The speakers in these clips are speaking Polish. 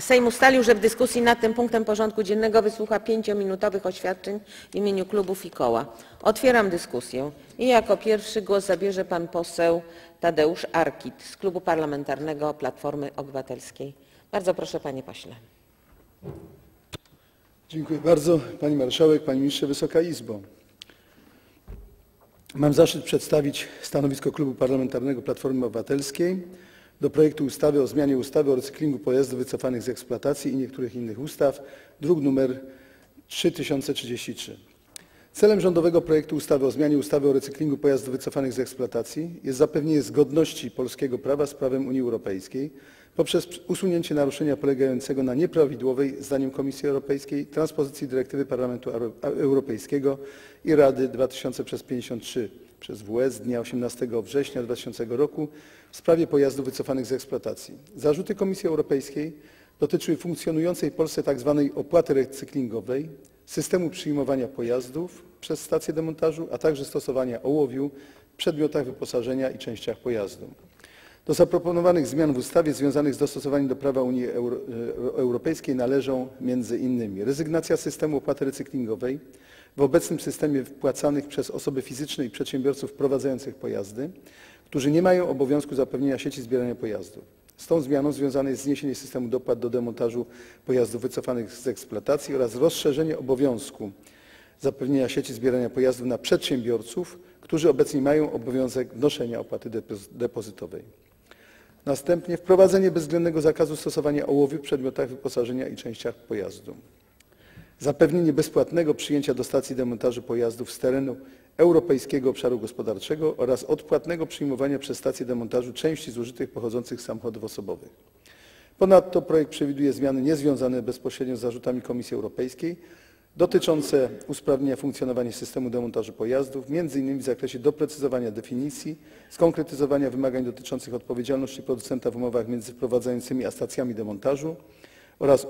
Sejm ustalił, że w dyskusji nad tym punktem porządku dziennego wysłucha 5-minutowych oświadczeń w imieniu klubów i koła. Otwieram dyskusję i jako pierwszy głos zabierze pan poseł Tadeusz Arkit z Klubu Parlamentarnego Platformy Obywatelskiej. Bardzo proszę, panie pośle. Dziękuję bardzo, pani marszałek, pani ministrze, Wysoka Izbo. Mam zaszczyt przedstawić stanowisko Klubu Parlamentarnego Platformy Obywatelskiej do projektu ustawy o zmianie ustawy o recyklingu pojazdów wycofanych z eksploatacji i niektórych innych ustaw, druk nr 3033. Celem rządowego projektu ustawy o zmianie ustawy o recyklingu pojazdów wycofanych z eksploatacji jest zapewnienie zgodności polskiego prawa z prawem Unii Europejskiej poprzez usunięcie naruszenia polegającego na nieprawidłowej, zdaniem Komisji Europejskiej, transpozycji dyrektywy Parlamentu Europejskiego i Rady 2000/53 przez WS z dnia 18 września 2000 roku w sprawie pojazdów wycofanych z eksploatacji. Zarzuty Komisji Europejskiej dotyczyły funkcjonującej w Polsce tzw. opłaty recyklingowej, systemu przyjmowania pojazdów przez stację demontażu, a także stosowania ołowiu w przedmiotach wyposażenia i częściach pojazdu. Do zaproponowanych zmian w ustawie związanych z dostosowaniem do prawa Unii Europejskiej należą m.in. rezygnacja systemu opłaty recyklingowej w obecnym systemie wpłacanych przez osoby fizyczne i przedsiębiorców prowadzących pojazdy, którzy nie mają obowiązku zapewnienia sieci zbierania pojazdów. Z tą zmianą związane jest zniesienie systemu dopłat do demontażu pojazdów wycofanych z eksploatacji oraz rozszerzenie obowiązku zapewnienia sieci zbierania pojazdów na przedsiębiorców, którzy obecnie mają obowiązek wnoszenia opłaty depozytowej. Następnie wprowadzenie bezwzględnego zakazu stosowania ołowiu w przedmiotach wyposażenia i częściach pojazdu. Zapewnienie bezpłatnego przyjęcia do stacji demontażu pojazdów z terenu Europejskiego Obszaru Gospodarczego oraz odpłatnego przyjmowania przez stację demontażu części zużytych pochodzących z samochodów osobowych. Ponadto projekt przewiduje zmiany niezwiązane bezpośrednio z zarzutami Komisji Europejskiej dotyczące usprawnienia funkcjonowania systemu demontażu pojazdów, m.in. w zakresie doprecyzowania definicji, skonkretyzowania wymagań dotyczących odpowiedzialności producenta w umowach między wprowadzającymi a stacjami demontażu oraz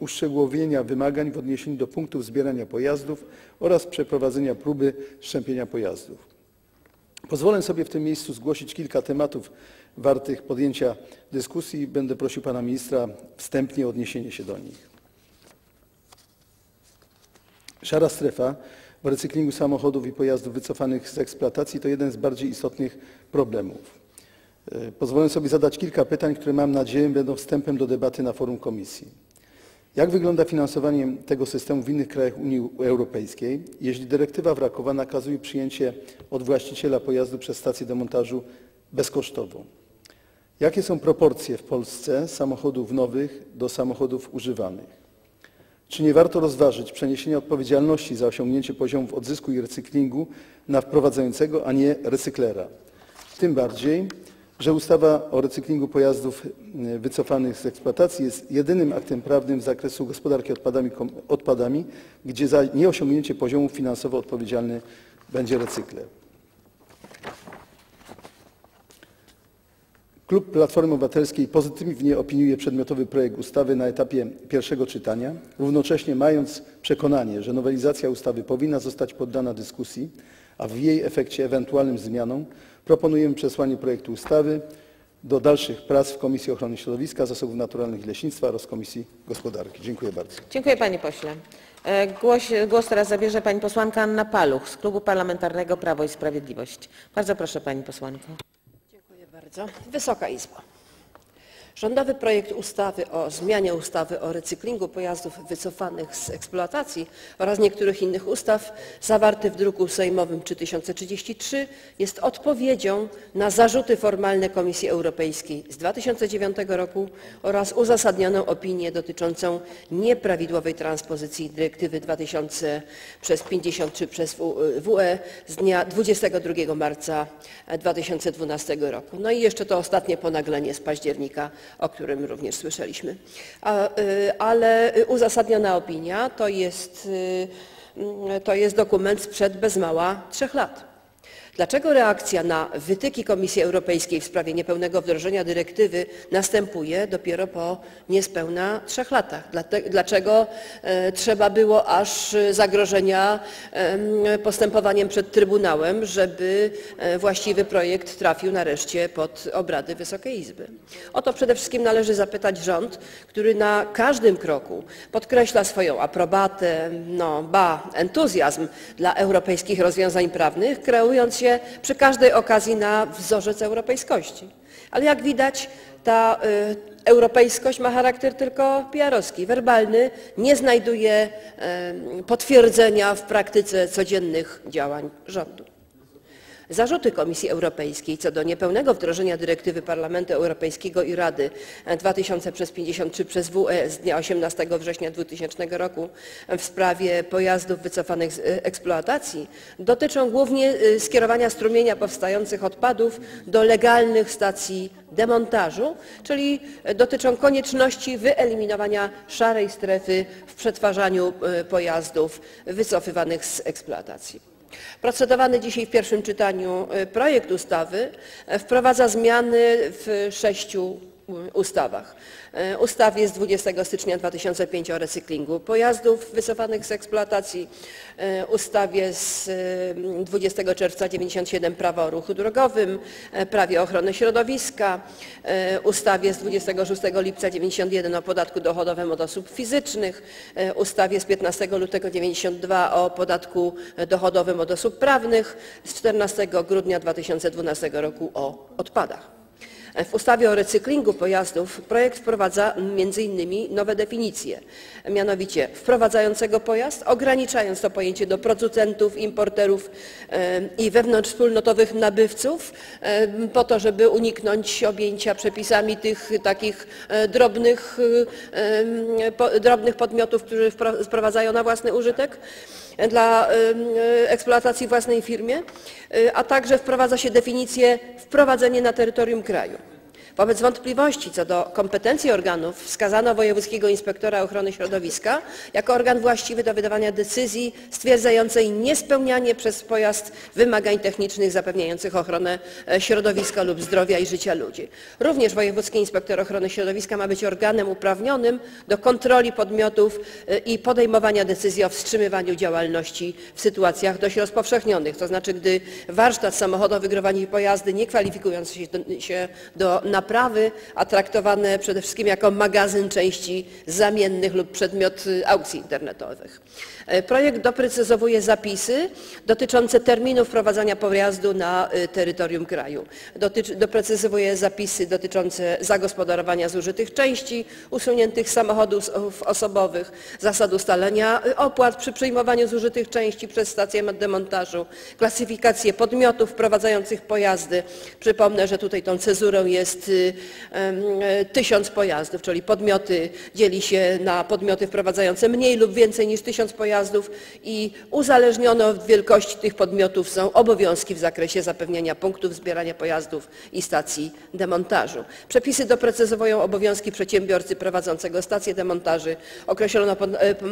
uszczegółowienia wymagań w odniesieniu do punktów zbierania pojazdów oraz przeprowadzenia próby szczepienia pojazdów. Pozwolę sobie w tym miejscu zgłosić kilka tematów wartych podjęcia dyskusji i będę prosił pana ministra wstępnie o odniesienie się do nich. Szara strefa w recyklingu samochodów i pojazdów wycofanych z eksploatacji to jeden z bardziej istotnych problemów. Pozwolę sobie zadać kilka pytań, które mam nadzieję będą wstępem do debaty na forum Komisji. Jak wygląda finansowanie tego systemu w innych krajach Unii Europejskiej, jeśli dyrektywa Wrakowa nakazuje przyjęcie od właściciela pojazdu przez stację demontażu bezkosztowo? Jakie są proporcje w Polsce samochodów nowych do samochodów używanych? Czy nie warto rozważyć przeniesienia odpowiedzialności za osiągnięcie poziomów odzysku i recyklingu na wprowadzającego, a nie recyklera? Tym bardziej, że ustawa o recyklingu pojazdów wycofanych z eksploatacji jest jedynym aktem prawnym z zakresu gospodarki odpadami, gdzie za nieosiągnięcie poziomu finansowo odpowiedzialny będzie recykler. Klub Platformy Obywatelskiej pozytywnie opiniuje przedmiotowy projekt ustawy na etapie pierwszego czytania, równocześnie mając przekonanie, że nowelizacja ustawy powinna zostać poddana dyskusji, a w jej efekcie ewentualnym zmianom proponujemy przesłanie projektu ustawy do dalszych prac w Komisji Ochrony Środowiska, Zasobów Naturalnych i Leśnictwa oraz Komisji Gospodarki. Dziękuję bardzo. Dziękuję panie pośle. Głos teraz zabierze pani posłanka Anna Paluch z Klubu Parlamentarnego Prawo i Sprawiedliwość. Bardzo proszę pani posłanko. Dziękuję bardzo. Wysoka Izbo. Rządowy projekt ustawy o zmianie ustawy o recyklingu pojazdów wycofanych z eksploatacji oraz niektórych innych ustaw, zawarty w druku sejmowym 3033, jest odpowiedzią na zarzuty formalne Komisji Europejskiej z 2009 roku oraz uzasadnioną opinię dotyczącą nieprawidłowej transpozycji dyrektywy 2000/53/WE z dnia 22 marca 2012 roku. No i jeszcze to ostatnie ponaglenie z października, o którym również słyszeliśmy. Ale uzasadniona opinia to jest dokument sprzed bez mała 3 lat. Dlaczego reakcja na wytyki Komisji Europejskiej w sprawie niepełnego wdrożenia dyrektywy następuje dopiero po niespełna 3 latach? Dlaczego trzeba było aż zagrożenia postępowaniem przed Trybunałem, żeby właściwy projekt trafił nareszcie pod obrady Wysokiej Izby? O to przede wszystkim należy zapytać rząd, który na każdym kroku podkreśla swoją aprobatę, entuzjazm dla europejskich rozwiązań prawnych, kreując się przy każdej okazji na wzorzec europejskości. Ale jak widać, ta europejskość ma charakter tylko PR-owski, werbalny, nie znajduje potwierdzenia w praktyce codziennych działań rządu. Zarzuty Komisji Europejskiej co do niepełnego wdrożenia dyrektywy Parlamentu Europejskiego i Rady 2000/53/WE z dnia 18 września 2000 roku w sprawie pojazdów wycofanych z eksploatacji dotyczą głównie skierowania strumienia powstających odpadów do legalnych stacji demontażu, czyli dotyczą konieczności wyeliminowania szarej strefy w przetwarzaniu pojazdów wycofywanych z eksploatacji. Procedowany dzisiaj w pierwszym czytaniu projekt ustawy wprowadza zmiany w 6 ustawach. Ustawie z 20 stycznia 2005 o recyklingu pojazdów wycofanych z eksploatacji, ustawie z 20 czerwca 1997 Prawo o ruchu drogowym, Prawie ochrony środowiska, ustawie z 26 lipca 1991 o podatku dochodowym od osób fizycznych, ustawie z 15 lutego 1992 o podatku dochodowym od osób prawnych, z 14 grudnia 2012 roku o odpadach. W ustawie o recyklingu pojazdów projekt wprowadza m.in. nowe definicje, mianowicie wprowadzającego pojazd, ograniczając to pojęcie do producentów, importerów i wewnątrzwspólnotowych nabywców, po to, żeby uniknąć objęcia przepisami tych takich drobnych podmiotów, którzy wprowadzają na własny użytek dla eksploatacji własnej firmie, a także wprowadza się definicję wprowadzenie na terytorium kraju. Wobec wątpliwości co do kompetencji organów wskazano Wojewódzkiego Inspektora Ochrony Środowiska jako organ właściwy do wydawania decyzji stwierdzającej niespełnianie przez pojazd wymagań technicznych zapewniających ochronę środowiska lub zdrowia i życia ludzi. Również Wojewódzki Inspektor Ochrony Środowiska ma być organem uprawnionym do kontroli podmiotów i podejmowania decyzji o wstrzymywaniu działalności w sytuacjach dość rozpowszechnionych, to znaczy gdy warsztat samochodowy gromadzi pojazdy nie kwalifikujące się do naprawy, a traktowane przede wszystkim jako magazyn części zamiennych lub przedmiot aukcji internetowych. Projekt doprecyzowuje zapisy dotyczące terminu wprowadzania pojazdu na terytorium kraju. Doprecyzowuje zapisy dotyczące zagospodarowania zużytych części, usuniętych samochodów osobowych, zasad ustalenia opłat przy przyjmowaniu zużytych części przez stację demontażu, klasyfikację podmiotów wprowadzających pojazdy. Przypomnę, że tutaj tą cezurą jest 1000 pojazdów, czyli podmioty dzieli się na podmioty wprowadzające mniej lub więcej niż 1000 pojazdów i uzależnione od wielkości tych podmiotów są obowiązki w zakresie zapewnienia punktów zbierania pojazdów i stacji demontażu. Przepisy doprecyzowują obowiązki przedsiębiorcy prowadzącego stację demontaży. Określono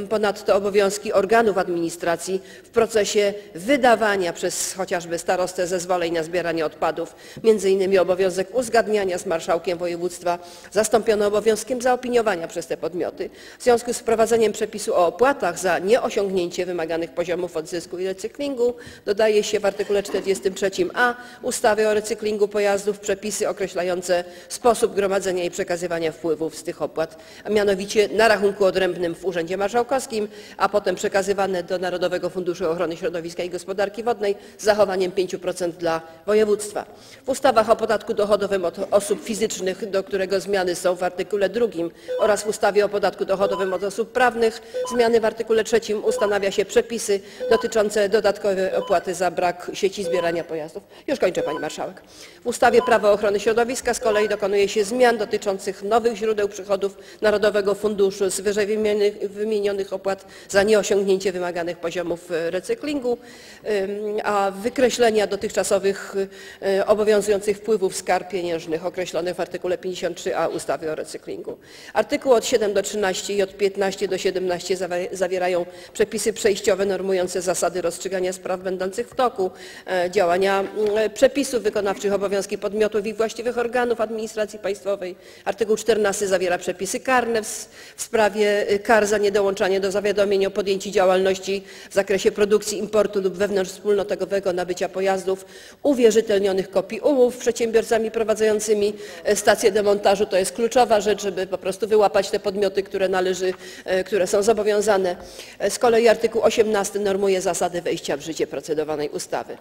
ponadto obowiązki organów administracji w procesie wydawania przez chociażby starostę zezwoleń na zbieranie odpadów, m.in. obowiązek uzgadniania z marszałkiem województwa zastąpiono obowiązkiem zaopiniowania przez te podmioty. W związku z wprowadzeniem przepisu o opłatach za nieosiągnięcie wymaganych poziomów odzysku i recyklingu dodaje się w artykule 43a ustawy o recyklingu pojazdów przepisy określające sposób gromadzenia i przekazywania wpływów z tych opłat, a mianowicie na rachunku odrębnym w Urzędzie Marszałkowskim, a potem przekazywane do Narodowego Funduszu Ochrony Środowiska i Gospodarki Wodnej z zachowaniem 5% dla województwa. W ustawach o podatku dochodowym od osób fizycznych, do którego zmiany są w artykule 2 oraz w ustawie o podatku dochodowym od osób prawnych. Zmiany w artykule 3 ustanawia się przepisy dotyczące dodatkowej opłaty za brak sieci zbierania pojazdów. Już kończę, Pani Marszałek. W ustawie Prawo ochrony środowiska z kolei dokonuje się zmian dotyczących nowych źródeł przychodów Narodowego Funduszu z wyżej wymienionych opłat za nieosiągnięcie wymaganych poziomów recyklingu, a wykreślenia dotychczasowych obowiązujących wpływów z kar pieniężnych określonych określone w artykule 53a ustawy o recyklingu. Artykuły od 7 do 13 i od 15 do 17 zawierają przepisy przejściowe normujące zasady rozstrzygania spraw będących w toku, działania przepisów wykonawczych, obowiązki podmiotów i właściwych organów administracji państwowej. Artykuł 14 zawiera przepisy karne w sprawie kar za niedołączanie do zawiadomień o podjęciu działalności w zakresie produkcji, importu lub wewnątrzwspólnotowego nabycia pojazdów, uwierzytelnionych kopii umów przedsiębiorcami prowadzącymi stację demontażu. To jest kluczowa rzecz, żeby po prostu wyłapać te podmioty, które są zobowiązane. Z kolei artykuł 18 normuje zasady wejścia w życie procedowanej ustawy.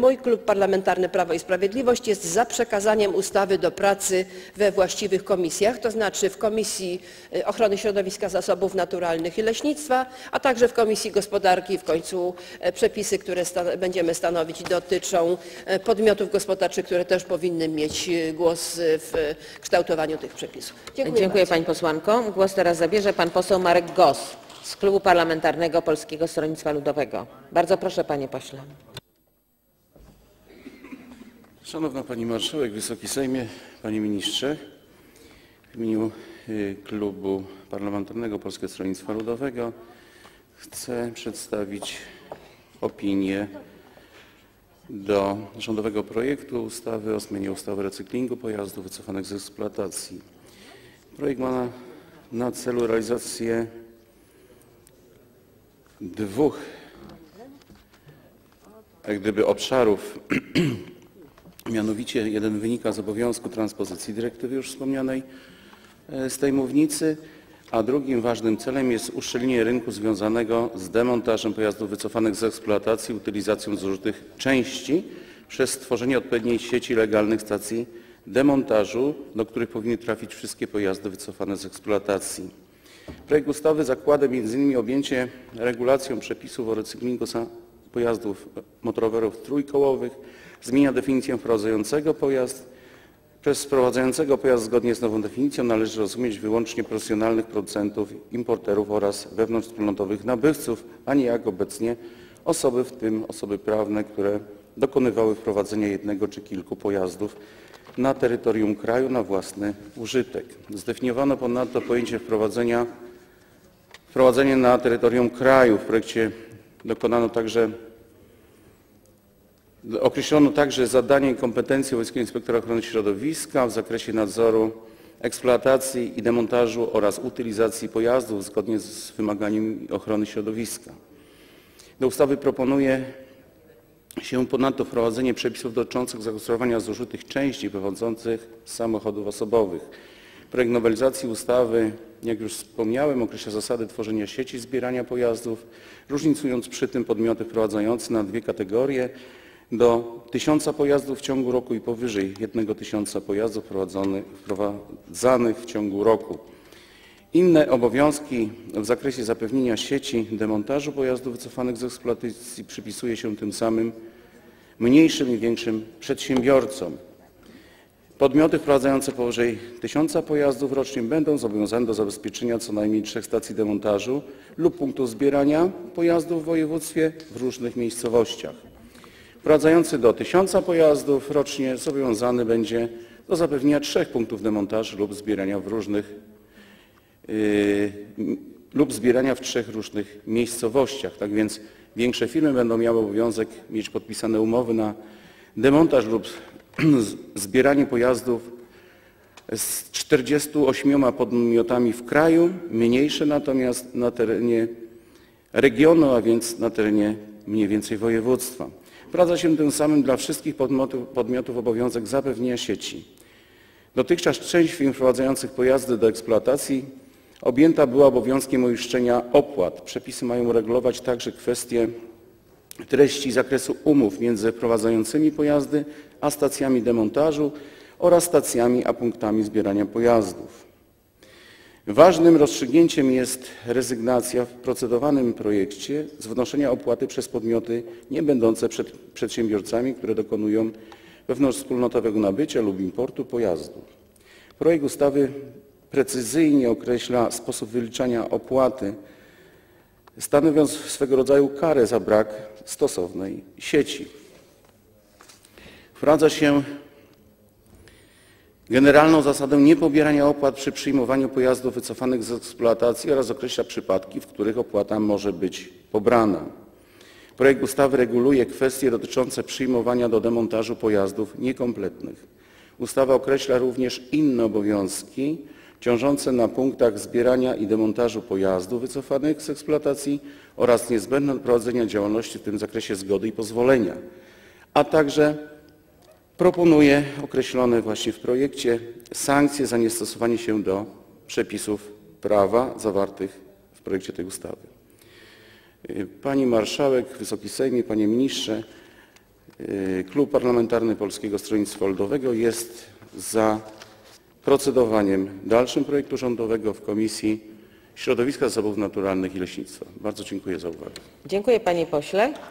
Mój Klub Parlamentarny Prawo i Sprawiedliwość jest za przekazaniem ustawy do pracy we właściwych komisjach, to znaczy w Komisji Ochrony Środowiska, Zasobów Naturalnych i Leśnictwa, a także w Komisji Gospodarki. W końcu przepisy, które będziemy stanowić, dotyczą podmiotów gospodarczych, które też powinny mieć głos w kształtowaniu tych przepisów. Dziękuję pani posłanko. Głos teraz zabierze pan poseł Marek Gos z Klubu Parlamentarnego Polskiego Stronnictwa Ludowego. Bardzo proszę, panie pośle. Szanowna pani marszałek, Wysoki Sejmie, panie ministrze. W imieniu Klubu Parlamentarnego Polskiego Stronnictwa Ludowego chcę przedstawić opinię do rządowego projektu ustawy o zmianie ustawy o recyklingu pojazdów wycofanych z eksploatacji. Projekt ma na celu realizację dwóch obszarów. Mianowicie jeden wynika z obowiązku transpozycji dyrektywy już wspomnianej z tej mównicy, a drugim ważnym celem jest uszczelnienie rynku związanego z demontażem pojazdów wycofanych z eksploatacji, utylizacją zużytych części przez stworzenie odpowiedniej sieci legalnych stacji demontażu, do których powinny trafić wszystkie pojazdy wycofane z eksploatacji. Projekt ustawy zakłada m.in. objęcie regulacją przepisów o recyklingu pojazdów motorowerów trójkołowych, zmienia definicję wprowadzającego pojazd. Przez wprowadzającego pojazd zgodnie z nową definicją należy rozumieć wyłącznie profesjonalnych producentów, importerów oraz wewnątrzwspólnotowych nabywców, a nie jak obecnie osoby, w tym osoby prawne, które dokonywały wprowadzenia jednego czy kilku pojazdów na terytorium kraju na własny użytek. Zdefiniowano ponadto pojęcie wprowadzenia na terytorium kraju. W projekcie określono także zadania i kompetencje Wojewódzkiego Inspektora Ochrony Środowiska w zakresie nadzoru eksploatacji i demontażu oraz utylizacji pojazdów zgodnie z wymaganiami ochrony środowiska. Do ustawy proponuje się ponadto wprowadzenie przepisów dotyczących zagospodarowania zużytych części pochodzących z samochodów osobowych. Projekt nowelizacji ustawy, jak już wspomniałem, określa zasady tworzenia sieci zbierania pojazdów, różnicując przy tym podmioty wprowadzające na dwie kategorie: do 1000 pojazdów w ciągu roku i powyżej 1000 pojazdów wprowadzanych w ciągu roku. Inne obowiązki w zakresie zapewnienia sieci demontażu pojazdów wycofanych z eksploatacji przypisuje się tym samym mniejszym i większym przedsiębiorcom. Podmioty wprowadzające powyżej 1000 pojazdów rocznie będą zobowiązane do zabezpieczenia co najmniej 3 stacji demontażu lub punktów zbierania pojazdów w województwie w różnych miejscowościach. Wprowadzający do 1000 pojazdów rocznie zobowiązany będzie do zapewnienia 3 punktów demontażu lub zbierania w trzech różnych miejscowościach. Tak więc większe firmy będą miały obowiązek mieć podpisane umowy na demontaż lub zbieranie pojazdów z 48 podmiotami w kraju, mniejsze natomiast na terenie regionu, a więc na terenie mniej więcej województwa. Wprowadza się tym samym dla wszystkich podmiotów obowiązek zapewnienia sieci. Dotychczas część firm wprowadzających pojazdy do eksploatacji objęta była obowiązkiem uiszczenia opłat. Przepisy mają regulować także kwestie treści zakresu umów między wprowadzającymi pojazdy a stacjami demontażu oraz stacjami a punktami zbierania pojazdów. Ważnym rozstrzygnięciem jest rezygnacja w procedowanym projekcie z wnoszenia opłaty przez podmioty nie będące przedsiębiorcami, które dokonują wewnątrzwspólnotowego nabycia lub importu pojazdu. Projekt ustawy precyzyjnie określa sposób wyliczania opłaty, stanowiąc swego rodzaju karę za brak stosownej sieci. Wprowadza się generalną zasadę niepobierania opłat przy przyjmowaniu pojazdów wycofanych z eksploatacji oraz określa przypadki, w których opłata może być pobrana. Projekt ustawy reguluje kwestie dotyczące przyjmowania do demontażu pojazdów niekompletnych. Ustawa określa również inne obowiązki ciążące na punktach zbierania i demontażu pojazdów wycofanych z eksploatacji oraz niezbędne do prowadzenia działalności w tym zakresie zgody i pozwolenia, a także proponuje określone właśnie w projekcie sankcje za niestosowanie się do przepisów prawa zawartych w projekcie tej ustawy. Pani Marszałek, Wysoki Sejmie, Panie Ministrze, Klub Parlamentarny Polskiego Stronnictwa Ludowego jest za procedowaniem dalszym projektu rządowego w Komisji Środowiska, Zasobów Naturalnych i Leśnictwa. Bardzo dziękuję za uwagę. Dziękuję Panie Pośle.